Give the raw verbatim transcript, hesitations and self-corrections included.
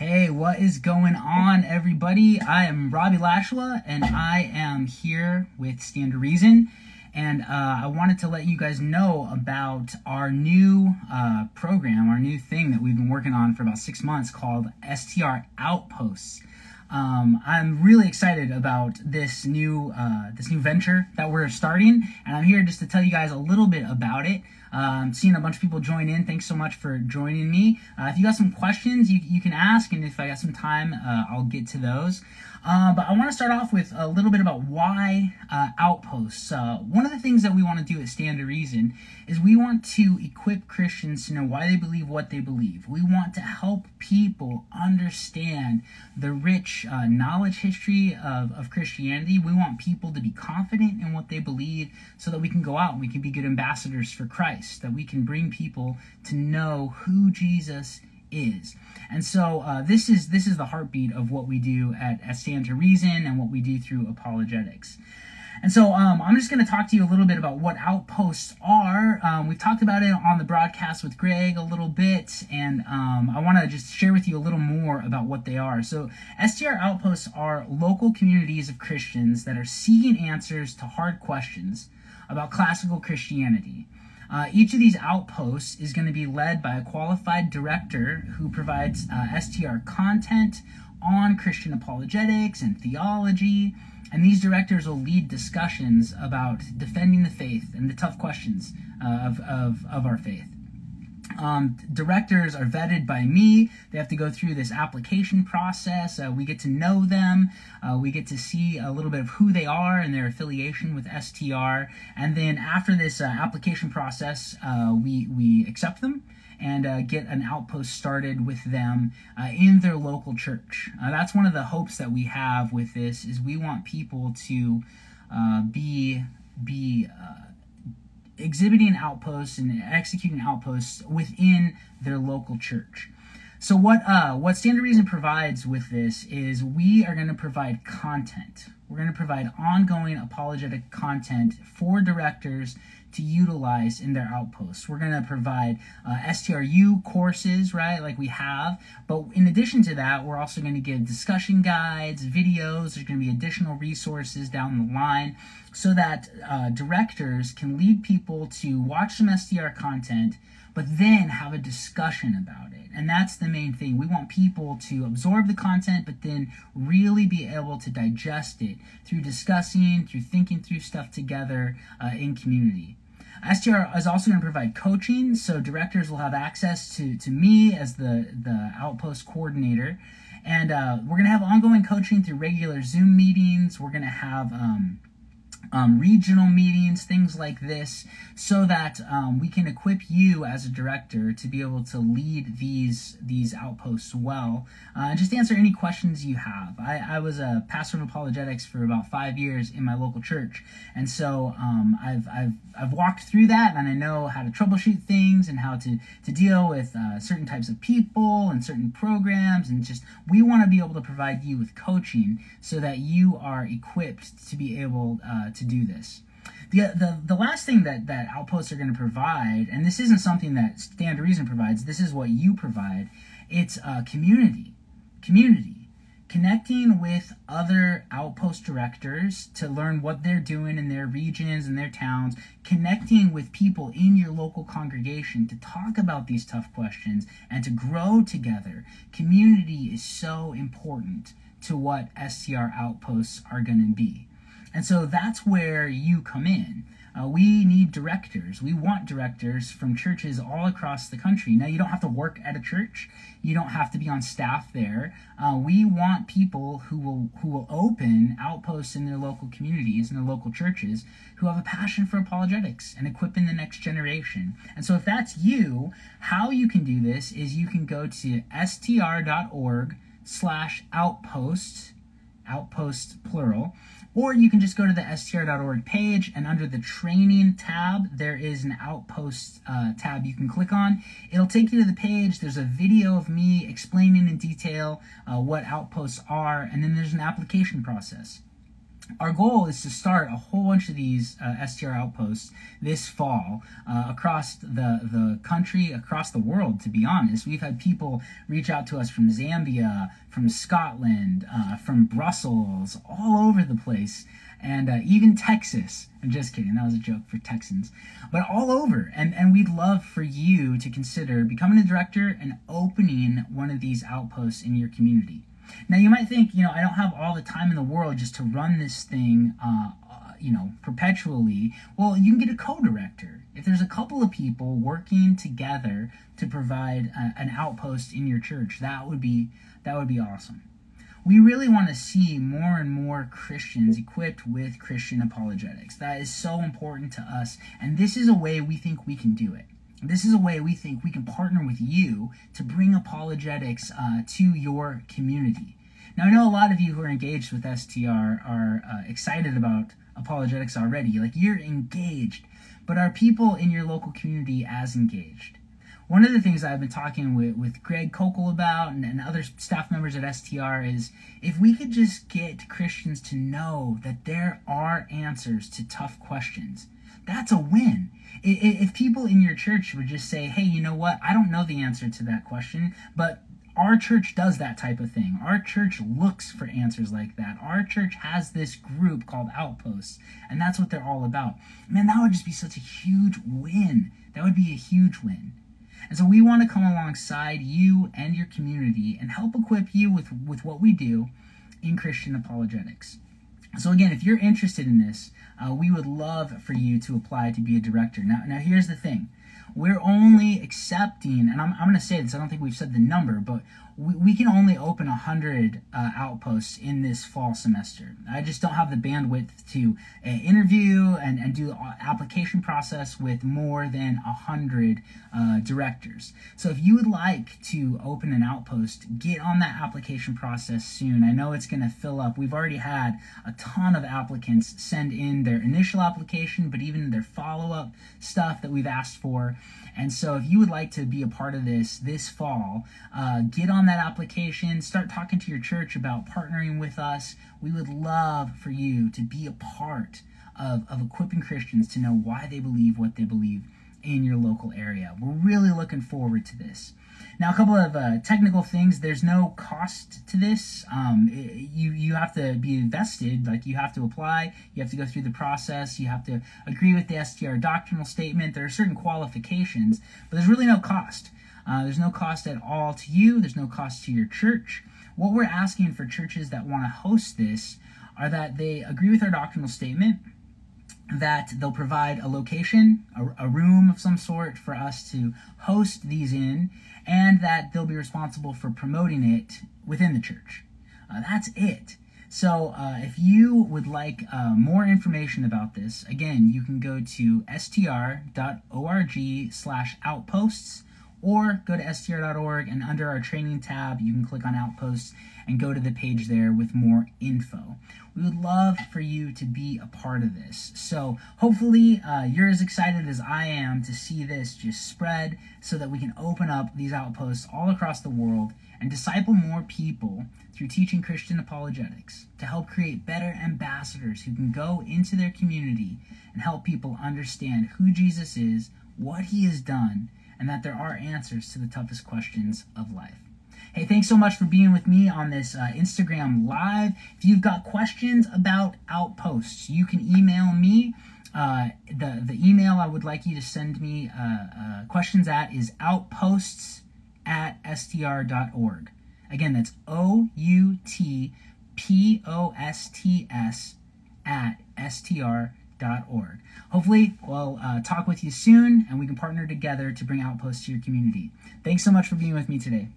Hey, what is going on, everybody? I am Robby Lashua, and I am here with Stand to Reason, and uh, I wanted to let you guys know about our new uh, program, our new thing that we've been working on for about six months called S T R Outposts. Um, I'm really excited about this new uh, this new venture that we're starting, and I'm here just to tell you guys a little bit about it. Um, seeing a bunch of people join in. Thanks so much for joining me. Uh, if you got some questions, you you can ask, and if I got some time, uh, I'll get to those. Uh, but I want to start off with a little bit about why uh, outposts. Uh, one of the things that we want to do at Stand to Reason is we want to equip Christians to know why they believe what they believe. We want to help people understand the rich uh, knowledge history of, of Christianity. We want people to be confident in what they believe so that we can go out and we can be good ambassadors for Christ, that we can bring people to know who Jesus is. is. And so uh, this is this is the heartbeat of what we do at, at Stand to Reason and what we do through apologetics. And so um, I'm just going to talk to you a little bit about what outposts are. Um, we've talked about it on the broadcast with Greg a little bit, and um, I want to just share with you a little more about what they are. So S T R outposts are local communities of Christians that are seeking answers to hard questions about classical Christianity. Uh, each of these outposts is going to be led by a qualified director who provides uh, S T R content on Christian apologetics and theology, and these directors will lead discussions about defending the faith and the tough questions uh, of, of, of our faith. Um, directors are vetted by me. They have to go through this application process. Uh, we get to know them. Uh, we get to see a little bit of who they are and their affiliation with S T R. And then after this uh, application process, uh, we, we accept them and uh, get an outpost started with them uh, in their local church. Uh, that's one of the hopes that we have with this, is we want people to uh, be... be uh, exhibiting outposts and executing outposts within their local church. So what uh, what Stand to Reason provides with this is we are going to provide content. We're going to provide ongoing apologetic content for directors to utilize in their outposts. We're going to provide uh, S T R U courses, right, like we have. But in addition to that, we're also going to give discussion guides, videos. There's going to be additional resources down the line so that uh, directors can lead people to watch some S T R content, but then have a discussion about it. And that's the main thing. We want people to absorb the content, but then really be able to digest it through discussing, through thinking through stuff together uh, in community. S T R is also going to provide coaching, so directors will have access to, to me as the, the outpost coordinator. And uh, we're going to have ongoing coaching through regular Zoom meetings. We're going to have... Um, Um, regional meetings, things like this, so that um, we can equip you as a director to be able to lead these these outposts well. Uh, just answer any questions you have. I, I was a pastor of apologetics for about five years in my local church, and so um, I've, I've, I've walked through that, and I know how to troubleshoot things and how to, to deal with uh, certain types of people and certain programs, and just we want to be able to provide you with coaching so that you are equipped to be able uh, to to do this. The, the, the last thing that, that outposts are going to provide, and this isn't something that Stand to Reason provides, this is what you provide, it's uh, community. Community. Connecting with other outpost directors to learn what they're doing in their regions and their towns, connecting with people in your local congregation to talk about these tough questions and to grow together. Community is so important to what S T R outposts are going to be. And so that's where you come in. Uh, we need directors. We want directors from churches all across the country. Now, you don't have to work at a church. You don't have to be on staff there. Uh, we want people who will who will open outposts in their local communities, in their local churches, who have a passion for apologetics and equipping the next generation. And so if that's you, how you can do this is you can go to S T R dot org slash outposts, outposts plural, or you can just go to the S T R dot org page, and under the training tab, there is an outpost uh, tab you can click on. It'll take you to the page. There's a video of me explaining in detail uh, what outposts are, and then there's an application process. Our goal is to start a whole bunch of these uh, S T R outposts this fall uh, across the, the country, across the world, to be honest. We've had people reach out to us from Zambia, from Scotland, uh, from Brussels, all over the place, and uh, even Texas. I'm just kidding. That was a joke for Texans. But all over. And, and we'd love for you to consider becoming a director and opening one of these outposts in your community. Now, you might think, you know, I don't have all the time in the world just to run this thing, uh, uh, you know, perpetually. Well, you can get a co-director. If there's a couple of people working together to provide a, an outpost in your church, that would be, that would be awesome. We really want to see more and more Christians equipped with Christian apologetics. That is so important to us, and this is a way we think we can do it. This is a way we think we can partner with you to bring apologetics uh, to your community. Now, I know a lot of you who are engaged with S T R are uh, excited about apologetics already. Like, you're engaged, but are people in your local community as engaged? One of the things I've been talking with, with Greg Kokel about and, and other staff members at S T R is if we could just get Christians to know that there are answers to tough questions, that's a win. If people in your church would just say, hey, you know what, I don't know the answer to that question, but our church does that type of thing. Our church looks for answers like that. Our church has this group called Outposts, and that's what they're all about. Man, that would just be such a huge win. That would be a huge win. And so we want to come alongside you and your community and help equip you with, with what we do in Christian apologetics. So again, if you're interested in this, uh, we would love for you to apply to be a director. Now, now here's the thing. We're only accepting, and I'm, I'm going to say this, I don't think we've said the number, but we, we can only open one hundred uh, outposts in this fall semester. I just don't have the bandwidth to uh, interview and, and do the application process with more than one hundred uh, directors. So if you would like to open an outpost, get on that application process soon. I know it's going to fill up. We've already had a ton of applicants send in their initial application, but even their follow-up stuff that we've asked for. And so if you would like to be a part of this this fall, uh, get on that application, start talking to your church about partnering with us. We would love for you to be a part of, of equipping Christians to know why they believe what they believe in your local area. We're really looking forward to this. Now, a couple of uh, technical things. There's no cost to this. Um, it, you, you have to be invested. Like, you have to apply. You have to go through the process. You have to agree with the S T R doctrinal statement. There are certain qualifications, but there's really no cost. Uh, there's no cost at all to you. There's no cost to your church. What we're asking for churches that want to host this are that they agree with our doctrinal statement, that they'll provide a location, a, a room of some sort for us to host these in, and that they'll be responsible for promoting it within the church. Uh, that's it. So uh, if you would like uh, more information about this, again, you can go to S T R dot org slash outposts, or go to S T R dot org, and under our training tab, you can click on Outposts and go to the page there with more info. We would love for you to be a part of this. So hopefully uh, you're as excited as I am to see this just spread so that we can open up these outposts all across the world and disciple more people through teaching Christian apologetics to help create better ambassadors who can go into their community and help people understand who Jesus is, what he has done, and that there are answers to the toughest questions of life. Hey, thanks so much for being with me on this uh, Instagram Live. If you've got questions about outposts, you can email me. Uh, the, the email I would like you to send me uh, uh, questions at is outposts at S T R dot org. Again, that's O U T P O S T S at S T R dot org. .org. Hopefully, we'll uh, talk with you soon, and we can partner together to bring outposts to your community. Thanks so much for being with me today.